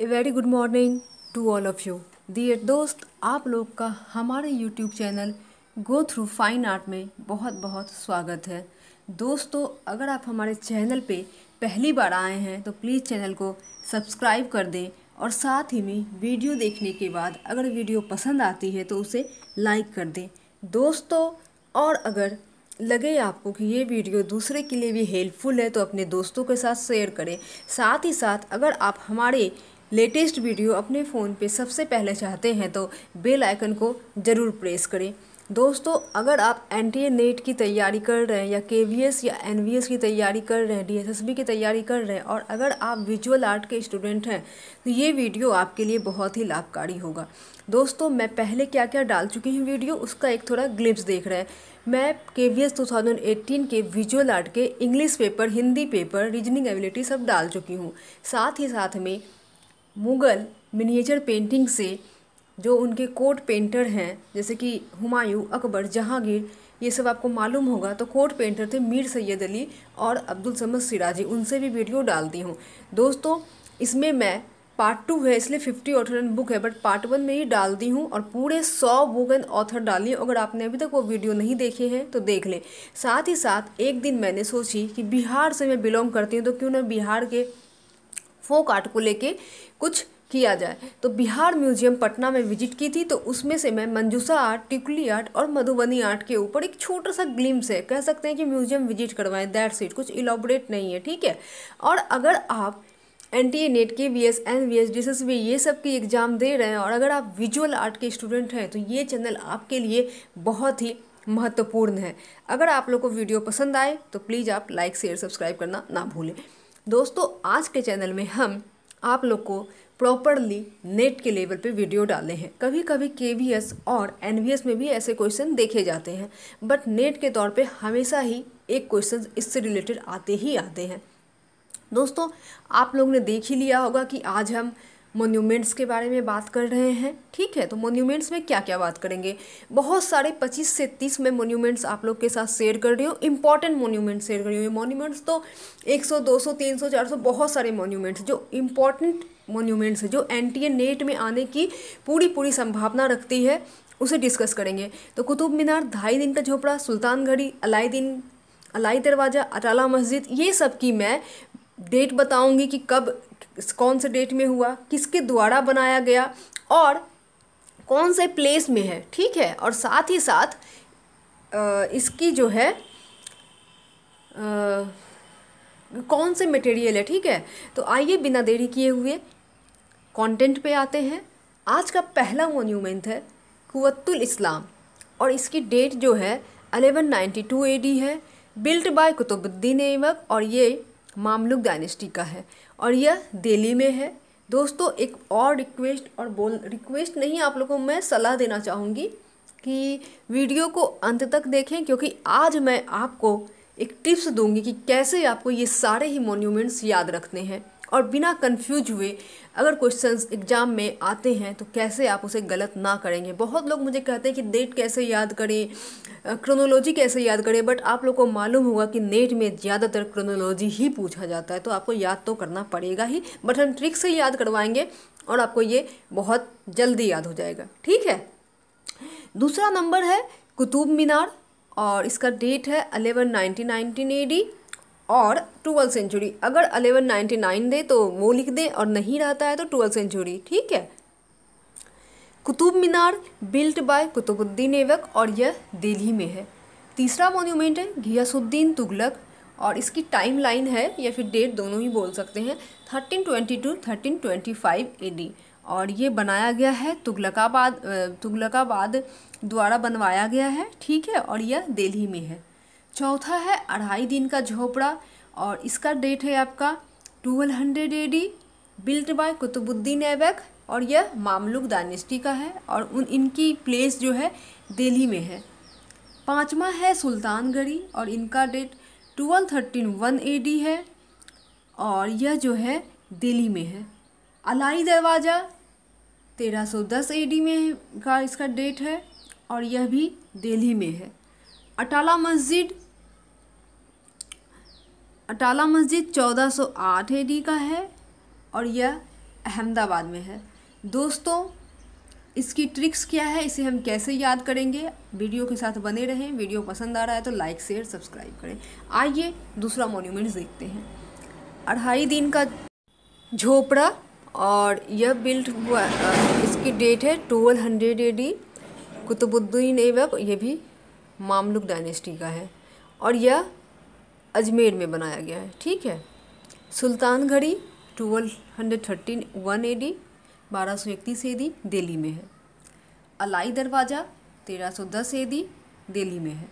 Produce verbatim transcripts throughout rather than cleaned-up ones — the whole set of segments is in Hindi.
A very good morning to all of you dear दोस्त, आप लोग का हमारे YouTube channel go through fine art में बहुत बहुत स्वागत है। दोस्तों, अगर आप हमारे चैनल पे पहली बार आए हैं तो प्लीज़ चैनल को सब्सक्राइब कर दें और साथ ही में वीडियो देखने के बाद अगर वीडियो पसंद आती है तो उसे लाइक कर दें। दोस्तों, और अगर लगे आपको कि ये वीडियो दूसरे के लिए भी हेल्पफुल है तो अपने दोस्तों के साथ शेयर करें। साथ ही साथ अगर आप हमारे लेटेस्ट वीडियो अपने फ़ोन पे सबसे पहले चाहते हैं तो बेल आइकन को ज़रूर प्रेस करें। दोस्तों, अगर आप एन टी ए नेट की तैयारी कर रहे हैं या के वी एस या एन वी एस की तैयारी कर रहे हैं, डी एस एस बी की तैयारी कर रहे हैं और अगर आप विजुअल आर्ट के स्टूडेंट हैं तो ये वीडियो आपके लिए बहुत ही लाभकारी होगा। दोस्तों, मैं पहले क्या क्या डाल चुकी हूँ वीडियो, उसका एक थोड़ा ग्लिम्स देख रहे हैं। मैं के वी एस दो हज़ार अठारह के विजुअल आर्ट के English paper, Hindi paper, reasoning ability सब डाल चुकी हूँ। साथ ही साथ में मुग़ल मिनिएचर पेंटिंग से जो उनके कोर्ट पेंटर हैं जैसे कि हुमायूं, अकबर, जहांगीर, ये सब आपको मालूम होगा, तो कोर्ट पेंटर थे मीर सैयद अली और अब्दुल समद सिराजी, उनसे भी वीडियो डालती हूँ। दोस्तों, इसमें मैं पार्ट टू है इसलिए फिफ्टी ऑथर एंड बुक है, बट पार्ट वन में ही डालती हूँ और पूरे सौ बुक एंड ऑथर डाली। अगर आपने अभी तक वो वीडियो नहीं देखे हैं तो देख लें। साथ ही साथ एक दिन मैंने सोची कि बिहार से मैं बिलोंग करती हूँ तो क्यों ना बिहार के फोक आर्ट को लेके कुछ किया जाए, तो बिहार म्यूजियम पटना में विजिट की थी। तो उसमें से मैं मंजूसा आर्ट, टिकुली आर्ट और मधुबनी आर्ट के ऊपर एक छोटा सा ग्लिम्स है, कह सकते हैं कि म्यूजियम विजिट करवाएं, दैट्स इट, कुछ इलाबोरेट नहीं है, ठीक है। और अगर आप N T A NET K V S, N V S, D S S B ये सब की एग्ज़ाम दे रहे हैं और अगर आप विजुअल आर्ट के स्टूडेंट हैं तो ये चैनल आपके लिए बहुत ही महत्वपूर्ण है। अगर आप लोग को वीडियो पसंद आए तो प्लीज़ आप लाइक, शेयर, सब्सक्राइब करना ना भूलें। दोस्तों, आज के चैनल में हम आप लोग को प्रॉपरली नेट के लेवल पे वीडियो डाले हैं। कभी कभी के वी एस और एन वी एस में भी ऐसे क्वेश्चन देखे जाते हैं, बट नेट के तौर पे हमेशा ही एक क्वेश्चन इससे रिलेटेड आते ही आते हैं। दोस्तों, आप लोग ने देख ही लिया होगा कि आज हम मोन्यूमेंट्स के बारे में बात कर रहे हैं, ठीक है। तो मोन्यूमेंट्स में क्या क्या बात करेंगे, बहुत सारे पच्चीस से तीस में मोन्यूमेंट्स आप लोग के साथ शेयर कर रही हूँ, इंपॉर्टेंट मोन्यूमेंट्स शेयर कर रही हूँ। मोन्यूमेंट्स तो सौ, दो सौ, तीन सौ, चार सौ बहुत सारे मोन्यूमेंट्स जो इम्पॉर्टेंट मोन्यूमेंट्स है जो एन टी ए नेट में आने की पूरी पूरी संभावना रखती है उसे डिस्कस करेंगे। तो कुतुब मीनार, धाई दिन का झोपड़ा, सुल्तानगढ़ी, अलाई दिन, अलाई दरवाज़ा, अटाला मस्जिद, ये सब की मैं डेट बताऊंगी कि कब, कौन से डेट में हुआ, किसके द्वारा बनाया गया और कौन से प्लेस में है, ठीक है। और साथ ही साथ इसकी जो है आ, कौन से मटेरियल है, ठीक है। तो आइए बिना देरी किए हुए कंटेंट पे आते हैं। आज का पहला मोन्यूमेंट है कुव्वत-उल-इस्लाम और इसकी डेट जो है ग्यारह सौ बानवे ए डी है, बिल्ट बाय कुतुबुद्दीन ऐबक और ये मामलुक डायनेस्टी का है और यह दिल्ली में है। दोस्तों, एक और रिक्वेस्ट और बोल रिक्वेस्ट नहीं आप लोगों को मैं सलाह देना चाहूँगी कि वीडियो को अंत तक देखें, क्योंकि आज मैं आपको एक टिप्स दूंगी कि कैसे आपको ये सारे ही मोन्यूमेंट्स याद रखने हैं और बिना कंफ्यूज हुए अगर क्वेश्चंस एग्ज़ाम में आते हैं तो कैसे आप उसे गलत ना करेंगे। बहुत लोग मुझे कहते हैं कि डेट कैसे याद करें, क्रोनोलॉजी कैसे याद करें, बट आप लोग को मालूम होगा कि नेट में ज़्यादातर क्रोनोलॉजी ही पूछा जाता है, तो आपको याद तो करना पड़ेगा ही, बट हम ट्रिक से याद करवाएंगे और आपको ये बहुत जल्दी याद हो जाएगा, ठीक है। दूसरा नंबर है कुतुब मीनार और इसका डेट है ग्यारह सौ निन्यानवे ए डी और ट्वेल्थ सेंचुरी। अगर ग्यारह सौ निन्यानवे दे तो वो लिख दे और नहीं रहता है तो ट्वेल्थ सेंचुरी, ठीक है। कुतुब मीनार बिल्ट बाय कुतुबुद्दीन ऐबक और यह दिल्ली में है। तीसरा मोन्यूमेंट है गियासुद्दीन तुगलक और इसकी टाइम लाइन है या फिर डेट दोनों ही बोल सकते हैं तेरह सौ बाईस तेरह सौ पच्चीस ए डी और ये बनाया गया है तुगलकाबाद तुगलकाबाद द्वारा बनवाया गया है, ठीक है, और यह दिल्ली में है। चौथा है अढ़ाई दिन का झोपड़ा और इसका डेट है आपका बारह सौ A D, built by Qutubuddin Aibak और यह मामलुक डायनेस्टी का है और उन इनकी प्लेस जो है दिल्ली में है। पाँचवा है सुल्तानगढ़ी और इनका डेट बारह सौ इकतीस ए डी है और यह जो है दिल्ली में है। अलाई दरवाज़ा तेरह सौ दस ए डी में का इसका डेट है और यह भी दिल्ली में है। अटाला मस्जिद अटाला मस्जिद चौदह सौ आठ ए डी का है और यह अहमदाबाद में है। दोस्तों इसकी ट्रिक्स क्या है, इसे हम कैसे याद करेंगे, वीडियो के साथ बने रहें। वीडियो पसंद आ रहा है तो लाइक शेयर सब्सक्राइब करें। आइए दूसरा मोन्यूमेंट देखते हैं, अढ़ाई दिन का झोपड़ा, और यह बिल्ट हुआ, इसकी डेट है twelve hundred A D. Qutubuddin Aibak, ये भी मामलुक डायनेस्टी का है, और यह अजमेर में बनाया गया है। ठीक है, Sultanghari twelve hundred thirteen one A D, बारह सौ इकतीस ए डी दिल्ली में है। अलाई दरवाज़ा तेरह सौ दस ए डी दिल्ली में है।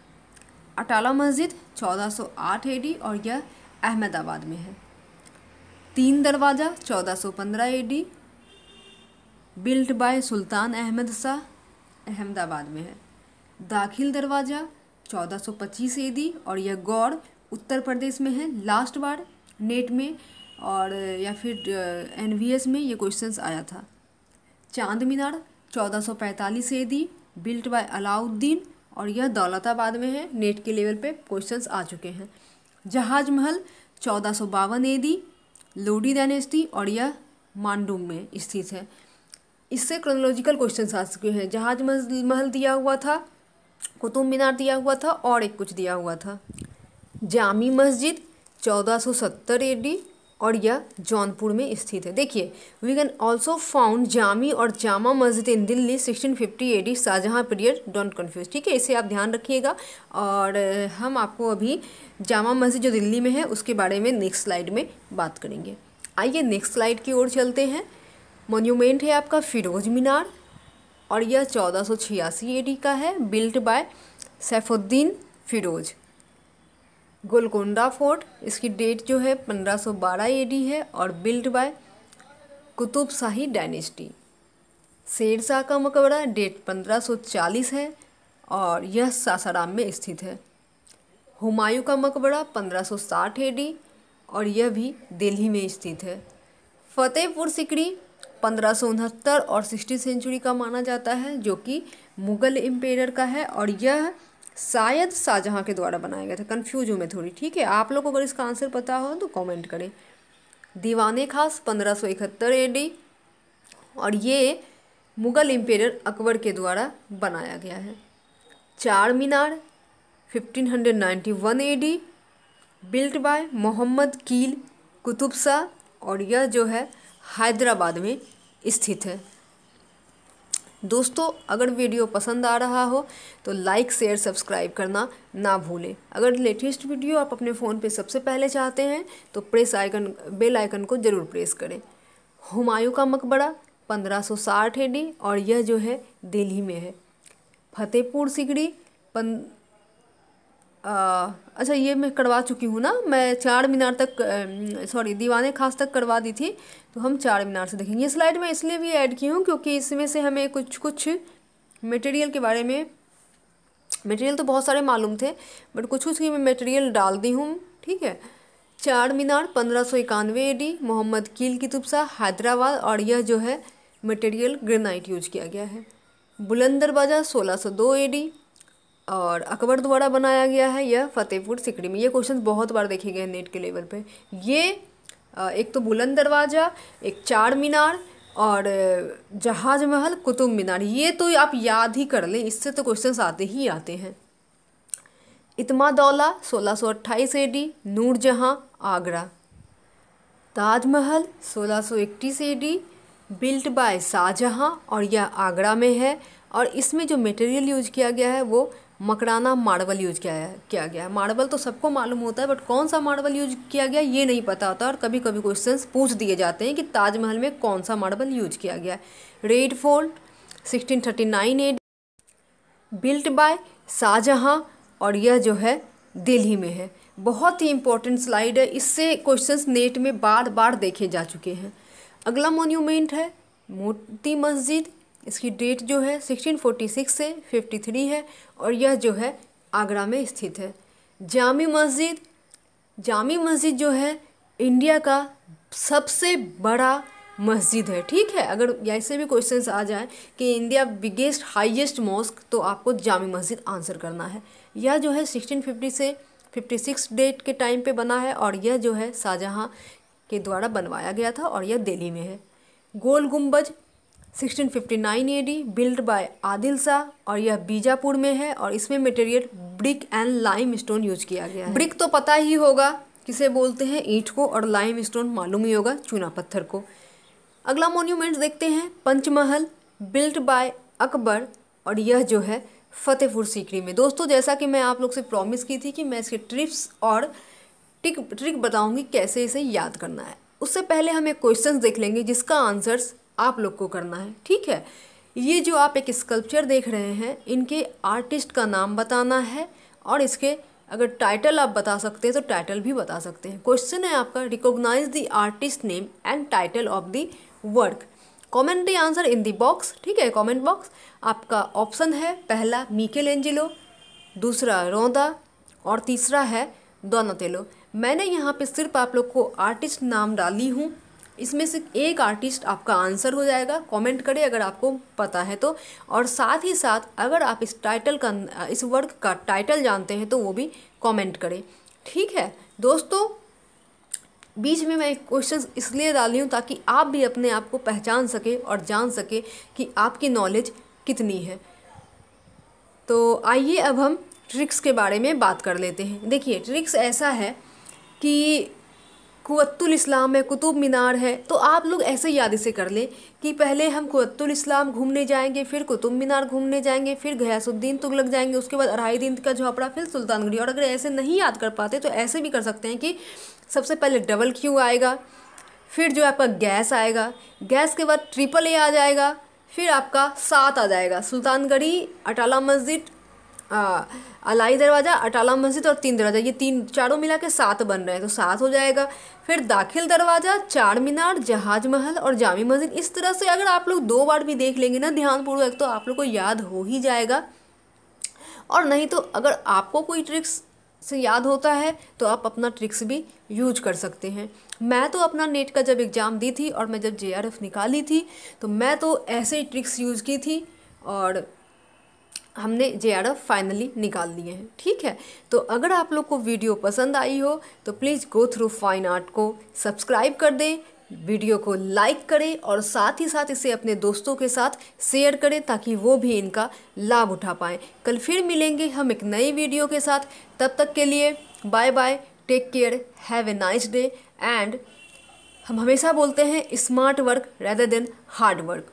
अटाला मस्जिद चौदह सौ आठ ए डी, और यह अहमदाबाद में है। तीन दरवाज़ा चौदह सौ पंद्रह A D, built by Sultan Ahmad Shah, Ahmedabad में है। दाखिल दरवाज़ा चौदह सौ पच्चीस ए डी, और यह गौड़ उत्तर प्रदेश में है। लास्ट बार नेट में और या फिर एन वी एस में ये क्वेश्चंस आया था। चांद मीनार चौदह सौ पैंतालीस A D, built by Alauddin, और यह दौलताबाद में है। नेट के लेवल पे क्वेश्चंस आ चुके हैं। जहाज महल चौदह सौ बावन ए डी, लोडी डायनेस्टी, और यह मांडू में स्थित है। इससे क्रोनोलॉजिकल क्वेश्चंस आ चुके हैं। जहाज महल दिया हुआ था, कुतुब मीनार दिया हुआ था, और एक कुछ दिया हुआ था। जामी मस्जिद चौदह सौ सत्तर ए डी, और यह जौनपुर में स्थित है। देखिए, we can also found Jami और Jama Masjid in Delhi sixteen fifty A D Shahjahan period, don't confuse. ठीक है, इसे आप ध्यान रखिएगा। और हम आपको अभी जामा मस्जिद जो दिल्ली में है उसके बारे में नेक्स्ट स्लाइड में बात करेंगे। आइए नेक्स्ट स्लाइड की ओर चलते हैं। मोन्यूमेंट है आपका फिरोज मीनार, और यह चौदह सौ छियासी ए डी का है, built by Saifuddin Firoz. Golconda fort, इसकी डेट जो है पंद्रह सौ बारह एडी है, और built by Qutub Shahi dynasty. Sher Shah का मकबरा, डेट पंद्रह सौ चालीस है, और यह सासाराम में स्थित है। हुमायूं का मकबरा पंद्रह सौ साठ एडी, और यह भी दिल्ली में स्थित है। फतेहपुर सिकरी पंद्रह सौ उनहत्तर और सिक्सटी सेंचुरी का माना जाता है, जो कि मुग़ल एम्पेयर का है, और यह शायद शाहजहाँ के द्वारा बनाया गया था। कंफ्यूज हूँ मैं थोड़ी, ठीक है। आप लोगों को अगर इसका आंसर पता हो तो कमेंट करें। दीवान-ए-खास पंद्रह सौ इकहत्तर ए डी, और ये मुग़ल एम्पेयर अकबर के द्वारा बनाया गया है। Char Minar fifteen hundred ninety one A D, built by Mohammad Quli Qutub Shah, और यह जो है हैदराबाद में स्थित है। दोस्तों अगर वीडियो पसंद आ रहा हो तो लाइक शेयर सब्सक्राइब करना ना भूलें। अगर लेटेस्ट वीडियो आप अपने फ़ोन पे सबसे पहले चाहते हैं तो प्रेस आइकन बेल आइकन को ज़रूर प्रेस करें। हुमायूं का मकबरा पंद्रह सौ साठ ए डी, और यह जो है दिल्ली में है। फतेहपुर सिकरी पन आ, अच्छा ये मैं करवा चुकी हूँ ना, मैं चार मीनार तक सॉरी दीवाने खास तक करवा दी थी, तो हम चार मीनार से देखेंगे। ये स्लाइड मैं इसलिए भी ऐड की हूँ क्योंकि इसमें से हमें कुछ कुछ मटेरियल के बारे में, मटेरियल तो बहुत सारे मालूम थे बट कुछ कुछ की मैं मटेरियल डाल दी हूँ। ठीक है, चार मीनार पंद्रह सौ इक्यानवे ए डी, मोहम्मद कील कुतुब शाह, हैदराबाद, और यह जो है मटेरियल ग्रेनाइट यूज किया गया है। बुलंद दरवाज़ा सोलह सौ दो ए डी, और अकबर द्वारा बनाया गया है, यह फतेहपुर सिकरी में। ये क्वेश्चन बहुत बार देखे गए नेट के लेवल पे। ये एक तो बुलंद दरवाज़ा, एक चार मीनार, और जहाज महल, कुतुब मीनार, ये तो आप याद ही कर लें, इससे तो क्वेश्चन आते ही आते हैं। इतमादौला सोलह सौ अट्ठाईस ए डी, नूरजहाँ आगरा। ताजमहल सोलह सौ इकतीस A D, built by Shahjahan, और यह आगरा में है। और इसमें जो मटेरियल यूज किया गया है वो मकराना मार्बल यूज किया है किया गया है मार्बल तो सबको मालूम होता है बट कौन सा मार्बल यूज किया गया ये नहीं पता होता, और कभी कभी क्वेश्चंस पूछ दिए जाते हैं कि ताजमहल में कौन सा मार्बल यूज किया गया है। Red Fort sixteen thirty nine A D, built by Shahjahan, और यह जो है दिल्ली में है। बहुत ही इंपॉर्टेंट स्लाइड है, इससे क्वेश्चंस नेट में बार बार देखे जा चुके हैं। अगला मोन्यूमेंट है मोती मस्जिद, इसकी डेट जो है सिक्सटीन फोर्टी सिक्स से तिरेपन है, और यह जो है आगरा में स्थित है। जामी मस्जिद जामी मस्जिद जो है इंडिया का सबसे बड़ा मस्जिद है। ठीक है, अगर ऐसे भी क्वेश्चंस आ जाए कि इंडिया बिगेस्ट हाईएस्ट मॉस्क, तो आपको जामी मस्जिद आंसर करना है। यह जो है सिक्सटीन फिफ्टी से छप्पन डेट के टाइम पे बना है, और यह जो है शाहजहाँ के द्वारा बनवाया गया था, और यह दिल्ली में है। गोल गुम्बज सोलह सौ उनसठ A D build by Adil Shah और यह बीजापुर में है और इसमें material brick and limestone use किया गया है। ब्रिक तो पता ही होगा किसे बोलते हैं, ईंट को, और लाइम स्टोन मालूम ही होगा चूना पत्थर को। अगला मोन्यूमेंट देखते हैं पंचमहल बिल्ड बाय अकबर और यह जो है फतेहपुर सीकरी में। दोस्तों जैसा कि मैं आप लोग से प्रॉमिस की थी कि मैं इसके ट्रिप्स और टिक ट्रिक बताऊंगी कैसे इसे याद करना है, उससे पहले हम एक क्वेश्चन देख लेंगे जिसका आंसर्स आप लोग को करना है, ठीक है। ये जो आप एक स्कल्पचर देख रहे हैं इनके आर्टिस्ट का नाम बताना है और इसके अगर टाइटल आप बता सकते हैं तो टाइटल भी बता सकते हैं। क्वेश्चन है आपका recognise the artist name and title of the work, comment the answer in the box, ठीक है, कमेंट बॉक्स। आपका ऑप्शन है पहला मिकेलेंजेलो, दूसरा रोंदा और तीसरा है दोनाटेलो। मैंने यहाँ पे सिर्फ आप लोग को आर्टिस्ट नाम डाली हूँ, इसमें से एक आर्टिस्ट आपका आंसर हो जाएगा। कमेंट करें अगर आपको पता है तो, और साथ ही साथ अगर आप इस टाइटल का, इस वर्क का टाइटल जानते हैं तो वो भी कमेंट करें, ठीक है। दोस्तों बीच में मैं एक क्वेश्चन इसलिए डाली हूँ ताकि आप भी अपने आप को पहचान सके और जान सके कि आपकी नॉलेज कितनी है। तो आइए अब हम ट्रिक्स के बारे में बात कर लेते हैं। देखिए ट्रिक्स ऐसा है कि कुव्वतुल इस्लाम है, कुतुब मीनार है, तो आप लोग ऐसे याद इसे कर लें कि पहले हम कुव्वतुल इस्लाम घूमने जाएंगे, फिर कुतुब मीनार घूमने जाएंगे, फिर गियासुद्दीन तुगलक जाएंगे, उसके बाद अढ़ाई दिन का झोपड़ा, फिर सुल्तानगढ़ी। और अगर ऐसे नहीं याद कर पाते तो ऐसे भी कर सकते हैं कि सबसे पहले डबल क्यू आएगा, फिर जो आपका गैस आएगा, गैस के बाद ट्रिपल ए आ जाएगा, फिर आपका सात आ जाएगा, सुल्तानगढ़ी, अटाला मस्जिद, अलाई दरवाज़ा, अटाला मस्जिद और तीन दरवाज़ा, ये तीन चारों मिला के सात बन रहे हैं तो सात हो जाएगा। फिर दाखिल दरवाज़ा, चार मीनार, जहाज महल और जामी मस्जिद। इस तरह से अगर आप लोग दो बार भी देख लेंगे ना ध्यानपूर्वक तो आप लोग को याद हो ही जाएगा, और नहीं तो अगर आपको कोई ट्रिक्स से याद होता है तो आप अपना ट्रिक्स भी यूज कर सकते हैं। मैं तो अपना नेट का जब एग्ज़ाम दी थी और मैं जब जे आर एफ निकाली थी तो मैं तो ऐसे ही ट्रिक्स यूज़ की थी और हमने जे आर एफ फाइनली निकाल लिए हैं, ठीक है। तो अगर आप लोग को वीडियो पसंद आई हो तो please go through fine art को सब्सक्राइब कर दें, वीडियो को लाइक करें और साथ ही साथ इसे अपने दोस्तों के साथ शेयर करें ताकि वो भी इनका लाभ उठा पाएँ। कल फिर मिलेंगे हम एक नई वीडियो के साथ, तब तक के लिए bye bye, take care, have a nice day. And हम हमेशा बोलते हैं smart work rather than hard work.